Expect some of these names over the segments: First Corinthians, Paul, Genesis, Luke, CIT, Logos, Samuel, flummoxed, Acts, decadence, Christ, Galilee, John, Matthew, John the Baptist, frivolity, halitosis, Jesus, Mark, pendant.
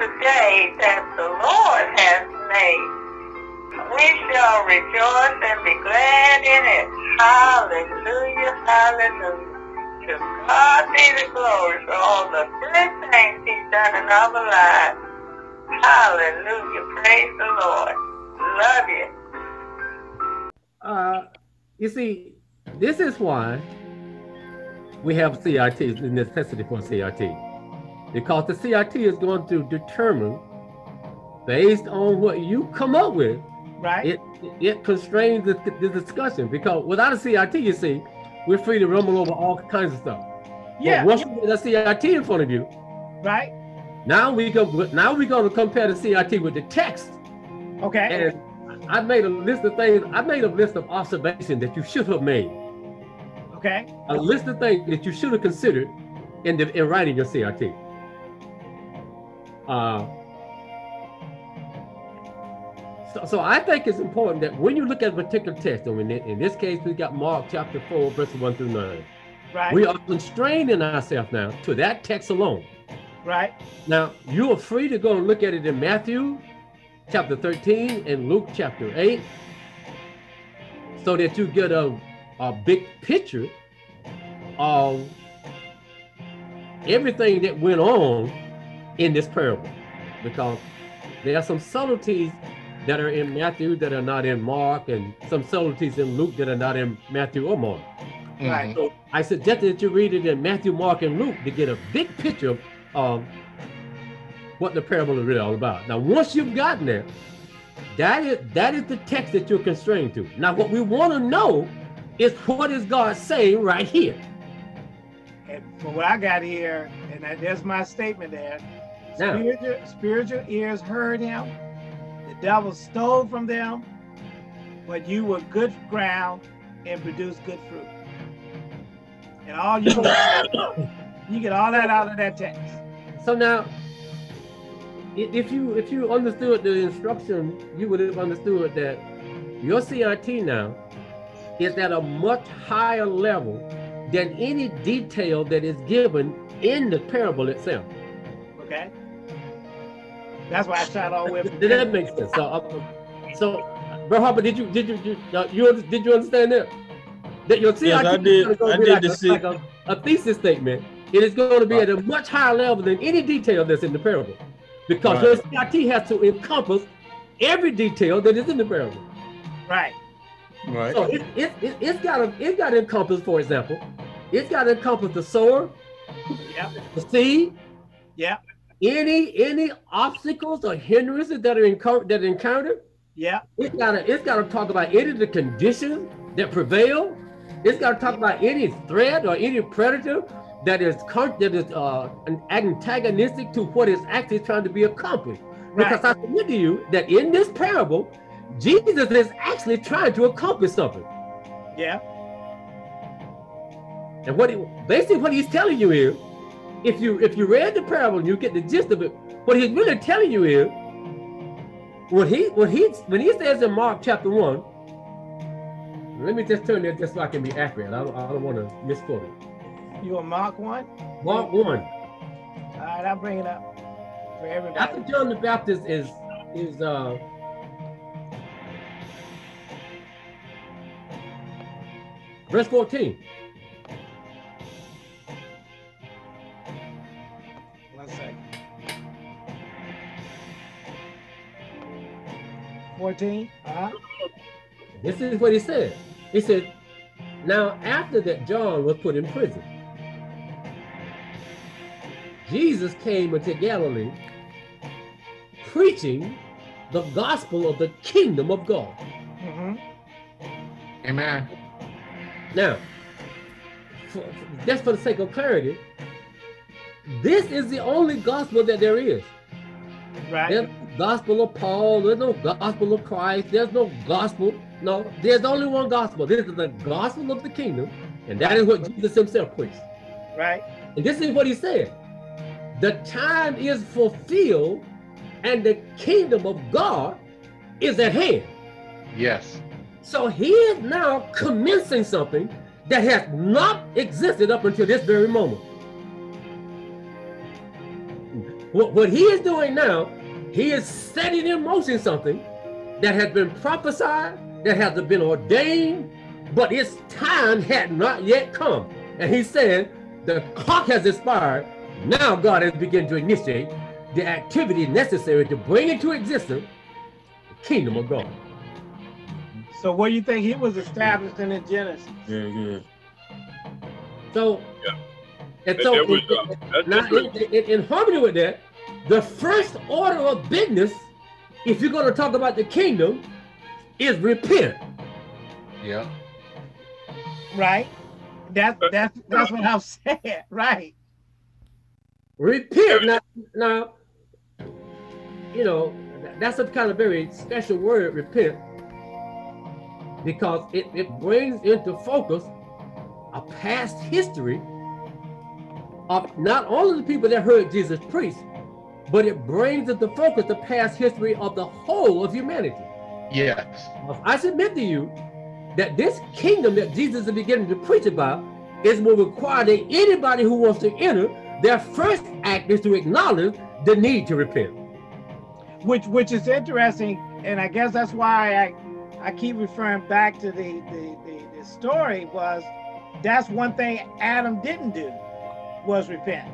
the day that the Lord has made. We shall rejoice and be glad in it. Hallelujah, hallelujah. To God be the glory for all the good things He's done in our lives. Hallelujah, praise the Lord. Love you. You see, this is why we have CIT, the necessity for CIT. Because the CIT is going to determine, based on what you come up with, right? It constrains the discussion. Because without a CIT, you see, we're free to rumble over all kinds of stuff. Yeah. But once you get a CIT in front of you, right? Now we're going to compare the CIT with the text. Okay. And I made a list of things. I made a list of observations that you should have made. Okay. A list of things that you should have considered in writing your CIT. So I think it's important that when you look at a particular text, I mean, in this case, we got Mark chapter 4, verses 1 through 9. Right. We are constrained in ourselves now to that text alone. Right. Now, you are free to go and look at it in Matthew chapter 13 and Luke chapter 8, so that you get a big picture of everything that went on in this parable, because there are some subtleties that are in Matthew that are not in Mark, and some subtleties in Luke that are not in Matthew or Mark. Right. So I suggest that you read it in Matthew, Mark, and Luke to get a big picture of what the parable is really all about. Now, once you've gotten there, that is the text that you're constrained to. Now, what we want to know is, what is God saying right here? And from what I got here, and there's my statement there, now, spiritual ears heard him, the devil stole from them, but you were good ground and produced good fruit. And all you you get all that out of that text. So now, if you understood the instruction, you would have understood that your CIT now is at a much higher level than any detail that is given in the parable itself. Okay. That's why I shot all with. That makes sense. So, Bro Harper, did you understand that? That your CIT is going to be like a thesis statement. It is going to be at a much higher level than any detail that's in the parable, because your CIT has to encompass every detail that is in the parable. Right. Right. So it's got to encompass, for example, it's got to encompass the sower, yeah, the seed, yeah, any obstacles or hindrances that are encountered, yeah. It's got to talk about any of the conditions that prevail. It's got to talk about any threat or any predator that is antagonistic to what is actually trying to be accomplished. Right. Because I submit to you that in this parable, Jesus is actually trying to accomplish something. Yeah. And basically what he's telling you is, if you read the parable and you get the gist of it, what he's really telling you is, when he says in Mark chapter 1, let me just turn there just so I can be accurate. I don't want to misquote it. You on Mark 1? Mark 1. All right, I'll bring it up for everybody. After John the Baptist is verse 14. One second. 14. Uh-huh. This is what he said. He said, now after that John was put in prison, Jesus came into Galilee preaching the gospel of the kingdom of God. Mm-hmm. Amen. Now, just for the sake of clarity, this is the only gospel that there is. Right. There's no gospel of Paul, there's no gospel of Christ, there's no gospel. No, there's only one gospel. This is the gospel of the kingdom, and that is what Jesus himself preached. Right. And this is what he said. The time is fulfilled, and the kingdom of God is at hand. Yes. So he is now commencing something that has not existed up until this very moment. What he is doing now, he is setting in motion something that has been prophesied, that has been ordained, but its time had not yet come. And he's saying the clock has expired. Now God has begun to initiate the activity necessary to bring into existence the kingdom of God. So what do you think he was established in the Genesis? Mm-hmm. So, yeah. In harmony with that, the first order of business, if you're going to talk about the kingdom, is repent. Yeah. Right. That's what I'm saying. Right. Repent. Now, you know, that's a kind of very special word, repent, because it brings into focus a past history of not only the people that heard Jesus preach, but it brings into focus the past history of the whole of humanity. Yes. I submit to you that this kingdom that Jesus is beginning to preach about is will require that anybody who wants to enter, their first act is to acknowledge the need to repent. Which is interesting, and I guess that's why I keep referring back to the story, was that's one thing Adam didn't do, was repent.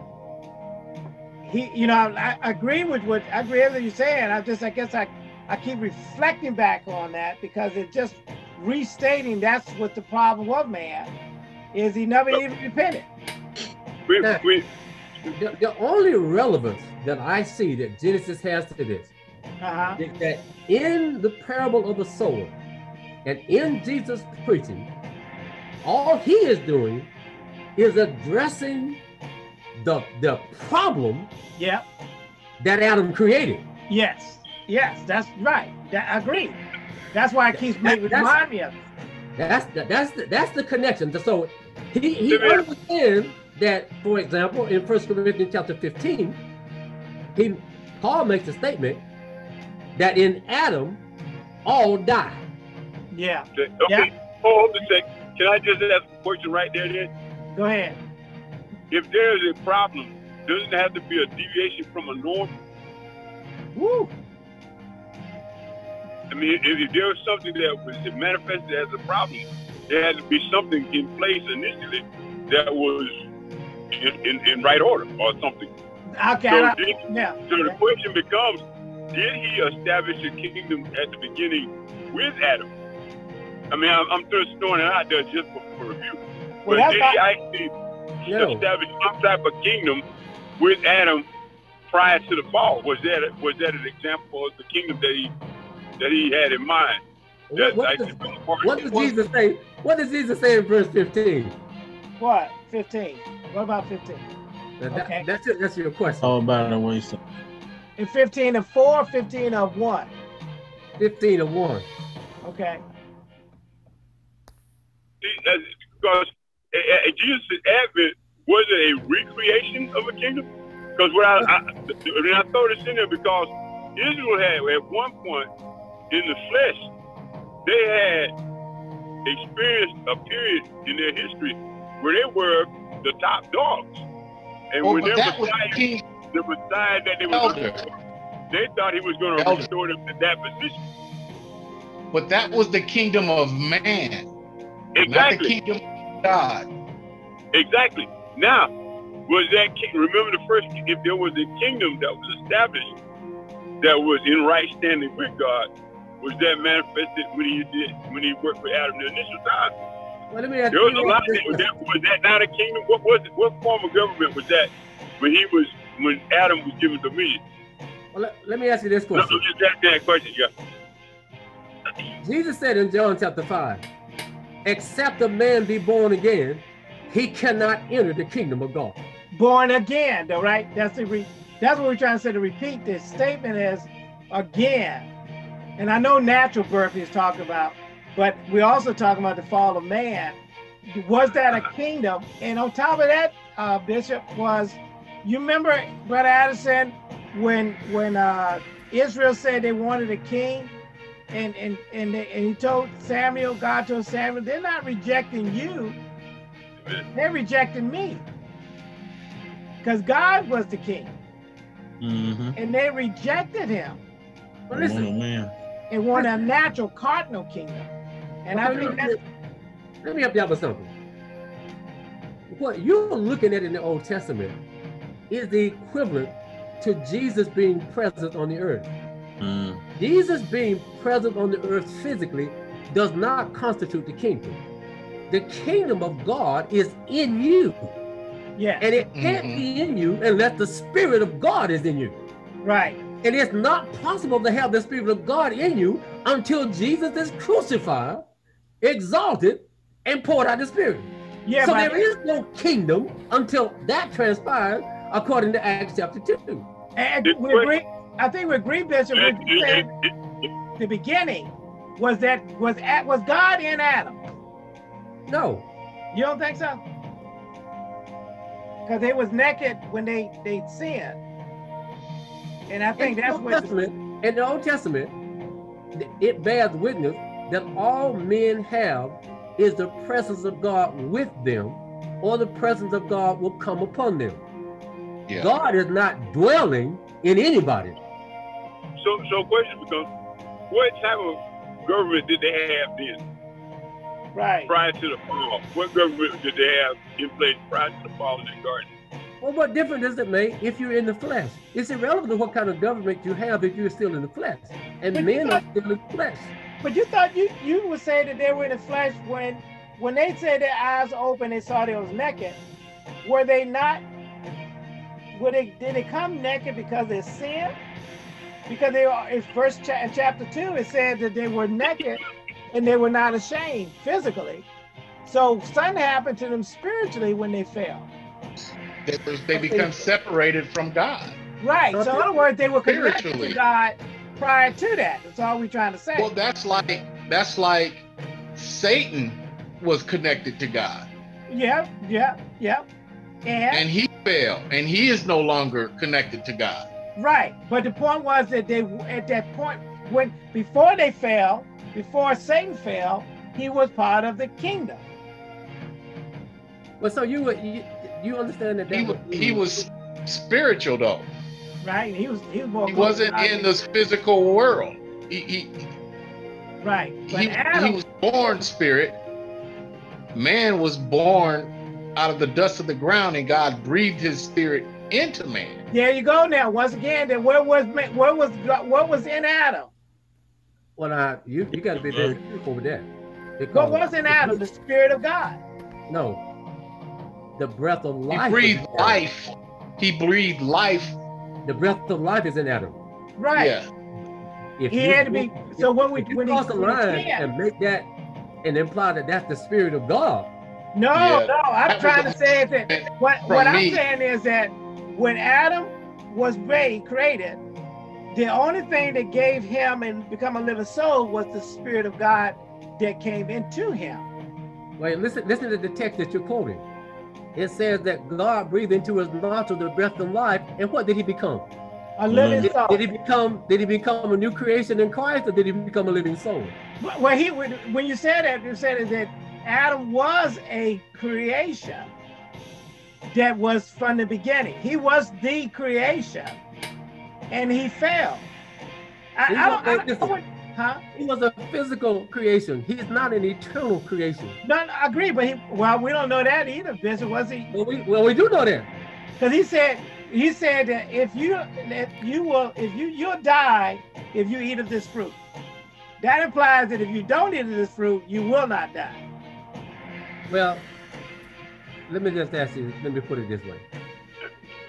He, you know, I agree with what you're saying. I guess I keep reflecting back on that, because it just restating that's what the problem of man is, he never even repented. The only relevance that I see that Genesis has to this is that in the parable of the sower and in Jesus preaching, all he is doing is addressing the problem that Adam created. Yes, yes, that's right. I agree. That's why it keeps making remind me of it. That's the connection. So he understands that, for example, in First Corinthians chapter 15, Paul makes a statement that in Adam all die. Yeah. Okay. Hold on a second. Can I just ask a question right there, then? Go ahead. If there is a problem, doesn't have to be a deviation from a norm? Woo. I mean, if there was something that was manifested as a problem, there had to be something in place initially that was in right order or something. Okay. So the question becomes, did he establish a kingdom at the beginning with Adam? I mean, I'm just throwing it out there just for review. But well, did he actually establish some type of kingdom with Adam prior to the fall? Was that an example of the kingdom that he had in mind? What does Jesus say in verse 15? What? 15. What about 15? Okay. That's it. That's your question. Oh, by the way, so in 15 of 4, 15 of 1. 15 of 1. Okay. Because Jesus' advent, was it a recreation of a kingdom? Because I throw this in there because Israel had, at one point in the flesh, they had experienced a period in their history where they were the top dogs. And when their Messiah, the Messiah that they were looking for, they thought he was going to restore them to that position. But that was the kingdom of man. Exactly. Not the kingdom of God. Exactly. Now, was that king? Remember the first, if there was a kingdom that was established that was in right standing with God, was that manifested when he worked with Adam the initial time? Well, let me ask was that not a kingdom? What was it? What form of government was that when Adam was given dominion? Well, let me ask you this question. No, just ask that question, yeah. Jesus said in John chapter 5, except a man be born again, he cannot enter the kingdom of God. Born again, though, right? That's what we're trying to say, to repeat this statement is again. And I know natural birth is talking about, but we're also talking about the fall of man. Was that a kingdom? And on top of that, Bishop, you remember, Brother Addison, when Israel said they wanted a king, and he told Samuel, God told Samuel, they're not rejecting you, they're rejecting me, because God was the king. and they rejected him. But listen, it won a natural cardinal kingdom. And I think that's... Let me help you out with something. What you're looking at in the Old Testament is the equivalent to Jesus being present on the earth. Jesus being present on the earth physically does not constitute the kingdom. The kingdom of God is in you. Yeah. And it can't be in you unless the Spirit of God is in you. Right. And it's not possible to have the Spirit of God in you until Jesus is crucified, exalted, and poured out the Spirit. Yeah, so there is no kingdom until that transpires, according to Acts chapter 2. And we agree, I think we agree, Bishop, with you said the beginning was that was God in Adam? No. You don't think so? Because they was naked when they sinned. And I think that's what... In the Old Testament, it bears witness that all men have is the presence of God with them, or the presence of God will come upon them. Yeah. God is not dwelling in anybody. So question becomes, what type of government did they have then? Right. Prior to the fall, what government did they have in place prior to the fall in the garden? Well, what difference does it make if you're in the flesh? It's irrelevant to what kind of government you have if you're still in the flesh. And but men are still in the flesh. But you thought you would say that they were in the flesh when they said their eyes open and saw they was naked. Were they not? Did they come naked because of sin? Because they are in chapter 2, it said that they were naked and they were not ashamed physically. So something happened to them spiritually when they fell. They become separated from God. Right. So in other words, they were connected to God prior to that. That's all we're trying to say. Well, that's like Satan was connected to God. Yeah, yeah, yeah. And he fell, and he is no longer connected to God. Right. But the point was that they, at that point, before Satan fell, he was part of the kingdom. Well, so you understand that he was spiritual though. Right. He wasn't in this physical world. He was born spirit. Man was born out of the dust of the ground, and God breathed his spirit into man. There you go. Now, once again, then what was in Adam? Well, you got to be very careful with that. What was in Adam? The Spirit of God. No. The breath of life. He breathed life. He breathed life. The breath of life is in Adam. Right. Yeah. When you cross the line and make that and imply that that's the Spirit of God. No, yeah. No. I'm trying to say that what I'm saying is that when Adam was created, the only thing that gave him and become a living soul was the Spirit of God that came into him. Wait, listen to the text that you're quoting. It says that God breathed into his nostrils the breath of life, and what did he become? A living soul. Did he become a new creation in Christ, or did he become a living soul? Well, when you said that, you said that Adam was a creation that was from the beginning. He was the creation, and he fell. He was a physical creation. He's not an eternal creation. No, I agree, but we don't know that either, Bishop, was he? Well, we do know that. Because he said that you'll die if you eat of this fruit. That implies that if you don't eat of this fruit, you will not die. Well, let me put it this way.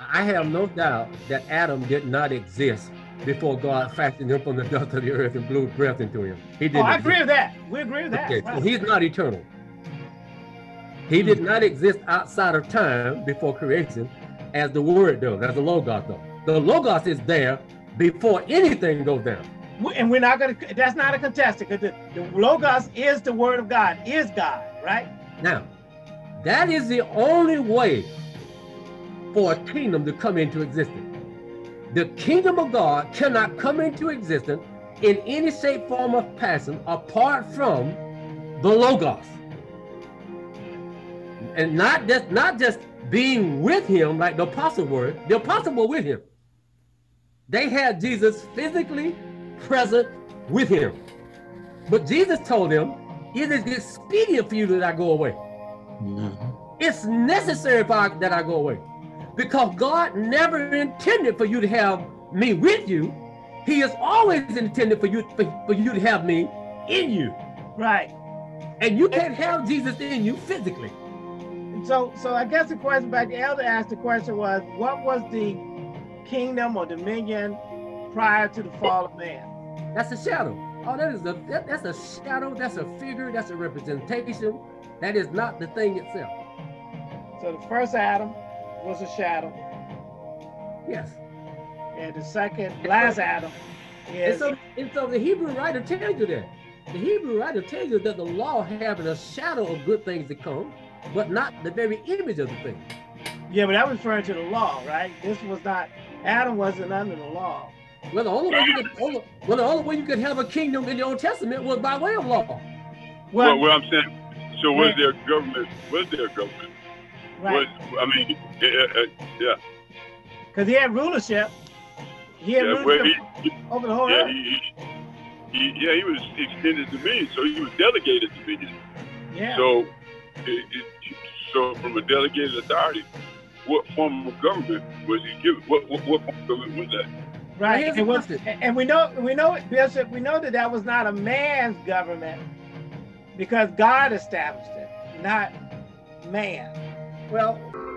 I have no doubt that Adam did not exist before God fashioned him from the dust of the earth and blew breath into him. He didn't. Oh, I agree with that. We agree with that. Okay. Wow. So he's not eternal. He did not exist outside of time before creation as the Word does, as the Logos does. The Logos is there before anything goes down. And we're not going to, that's not a contestant, because the Logos is the Word of God, is God, right? Now, that is the only way for a kingdom to come into existence. The kingdom of God cannot come into existence in any shape, form, or fashion apart from the Logos. And not just being with him, like the apostles were. The apostles were with him. They had Jesus physically present with him. But Jesus told them, it is expedient for you that I go away. Mm-hmm. It's necessary that I go away. Because God never intended for you to have me with you. He has always intended for you to have me in you. Right. And you can't have Jesus in you physically. So I guess the question back the elder asked, the question was, what was the kingdom or dominion prior to the fall of man? That's a shadow. Oh, that's a shadow. That's a figure. That's a representation. That is not the thing itself. So the first Adam was a shadow. Yes. And the second, last Adam. Yes. And so the Hebrew writer tells you that. The Hebrew writer tells you that the law having a shadow of good things to come, but not the very image of the thing. Yeah, but I'm referring to the law, right? This was not, Adam wasn't under the law. Well, the only way you could have a kingdom in the Old Testament was by way of law. Well I'm saying, so was there government? Was there government? Right. Yeah. Because he had rulership. He had rulership over the whole earth. He was extended dominion, so he was delegated dominion. Yeah. So from a delegated authority, what form of government was he given? What form of government was that? Right, and we know, Bishop, we know that was not a man's government because God established it, not man. Well.